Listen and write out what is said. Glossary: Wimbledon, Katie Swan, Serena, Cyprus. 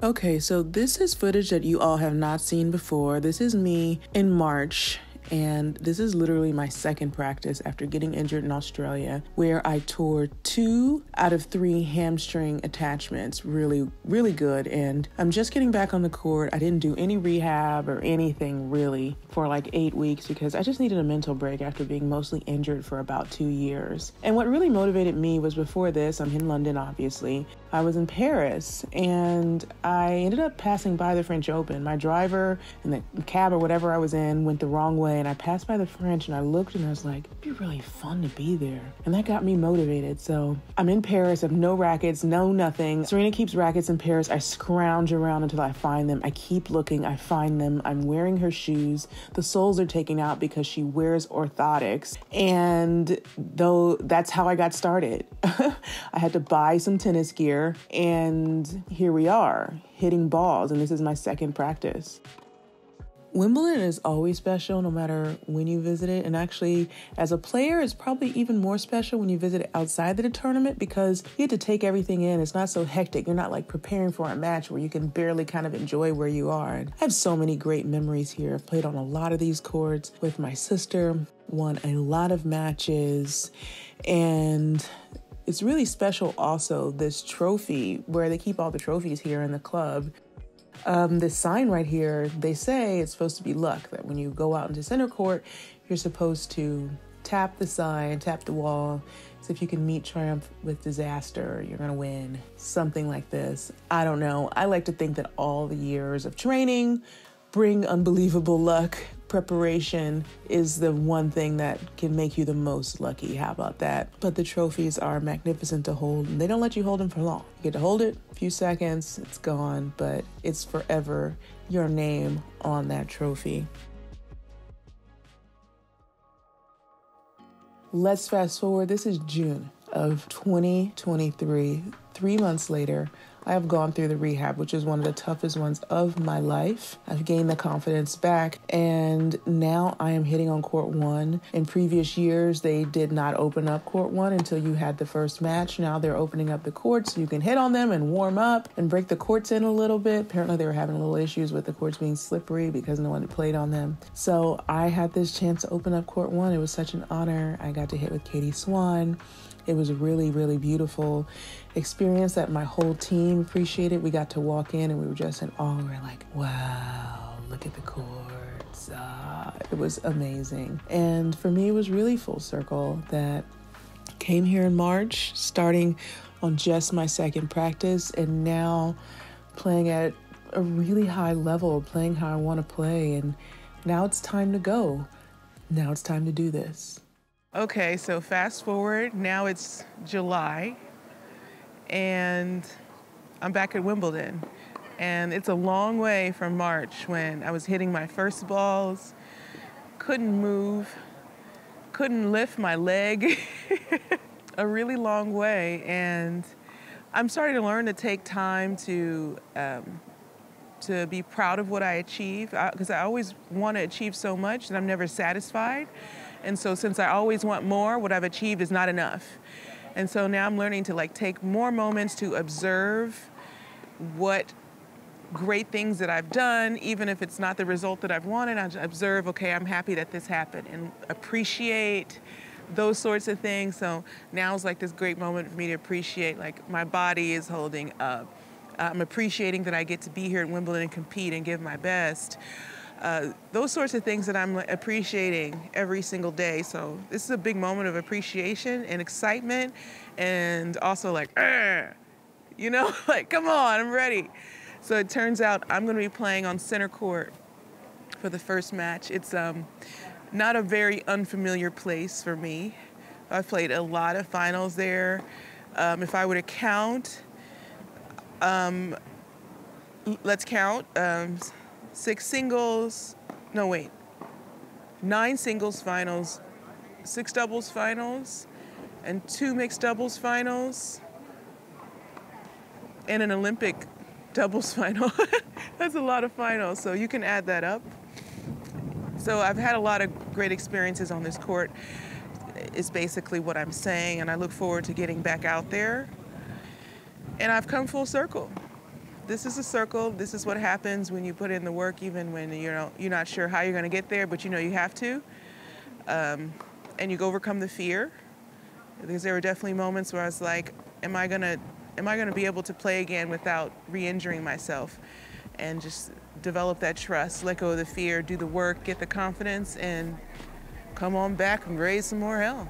Okay, so this is footage that you all have not seen before. This is me in March, and this is literally my second practice after getting injured in Australia, where I tore 2 out of 3 hamstring attachments really good, and I'm just getting back on the court. I didn't do any rehab or anything really for like 8 weeks because I just needed a mental break after being mostly injured for about 2 years. And what really motivated me was before this, I'm in London obviously, I was in Paris and I ended up passing by the French Open. My driver and the cab or whatever I was in went the wrong way, and I passed by the French and I looked and I was like, it'd be really fun to be there. And that got me motivated. So I'm in Paris, I have no rackets, no nothing. Serena keeps rackets in Paris. I scrounge around until I find them. I keep looking, I find them. I'm wearing her shoes. The soles are taken out because she wears orthotics. And though that's how I got started. I had to buy some tennis gear. And here we are hitting balls, and this is my second practice. Wimbledon is always special no matter when you visit it, and actually as a player it's probably even more special when you visit outside the tournament because you get to take everything in. It's not so hectic. You're not like preparing for a match where you can barely kind of enjoy where you are. And I have so many great memories here. I've played on a lot of these courts with my sister, won a lot of matches, and it's really special also, this trophy, where they keep all the trophies here in the club. This sign right here, they say it's supposed to be luck, that when you go out into center court, you're supposed to tap the sign, tap the wall. So if you can meet triumph with disaster, you're gonna win. Something like this. I don't know. I like to think that all the years of training bring unbelievable luck. Preparation is the one thing that can make you the most lucky. How about that? But the trophies are magnificent to hold, and they don't let you hold them for long. You get to hold it a few seconds, it's gone, but it's forever your name on that trophy. Let's fast forward. This is June of 2023. 3 months later, I have gone through the rehab, which is one of the toughest ones of my life. I've gained the confidence back, and now I am hitting on court one. In previous years, they did not open up court one until you had the first match. Now they're opening up the courts so you can hit on them and warm up and break the courts in a little bit. Apparently they were having a little issues with the courts being slippery because no one had played on them. So I had this chance to open up court one. It was such an honor. I got to hit with Katie Swan. It was a really beautiful experience that my whole team appreciated. We got to walk in and we were just in awe. We were like, wow, look at the courts. It was amazing. And for me, it was really full circle that came here in March, starting on just my second practice, and now playing at a really high level, playing how I want to play. And now it's time to go. Now it's time to do this. Okay, so fast forward, now it's July, and I'm back at Wimbledon. And it's a long way from March when I was hitting my first balls, couldn't move, couldn't lift my leg, a really long way. And I'm starting to learn to take time to be proud of what I achieve, because I always want to achieve so much that I'm never satisfied. And so since I always want more, what I've achieved is not enough. And so now I'm learning to like take more moments to observe what great things that I've done, even if it's not the result that I've wanted. I observe, okay, I'm happy that this happened, and appreciate those sorts of things. So now it's like this great moment for me to appreciate, like, my body is holding up. I'm appreciating that I get to be here at Wimbledon and compete and give my best. Those sorts of things that I'm appreciating every single day. So this is a big moment of appreciation and excitement, and also like, you know, like, come on, I'm ready. So it turns out I'm going to be playing on center court for the first match. It's not a very unfamiliar place for me. I've played a lot of finals there. If I were to count, let's count. 9 singles finals, 6 doubles finals, and 2 mixed doubles finals, and an Olympic doubles final. That's a lot of finals, so you can add that up. So I've had a lot of great experiences on this court, is basically what I'm saying, and I look forward to getting back out there. And I've come full circle. this is a circle. This is what happens when you put in the work, even when you're not sure how you're going to get there, but you know you have to. And you overcome the fear, because there were definitely moments where I was like, am I gonna be able to play again without re-injuring myself? And just develop that trust, let go of the fear, do the work, get the confidence, and come on back and raise some more hell.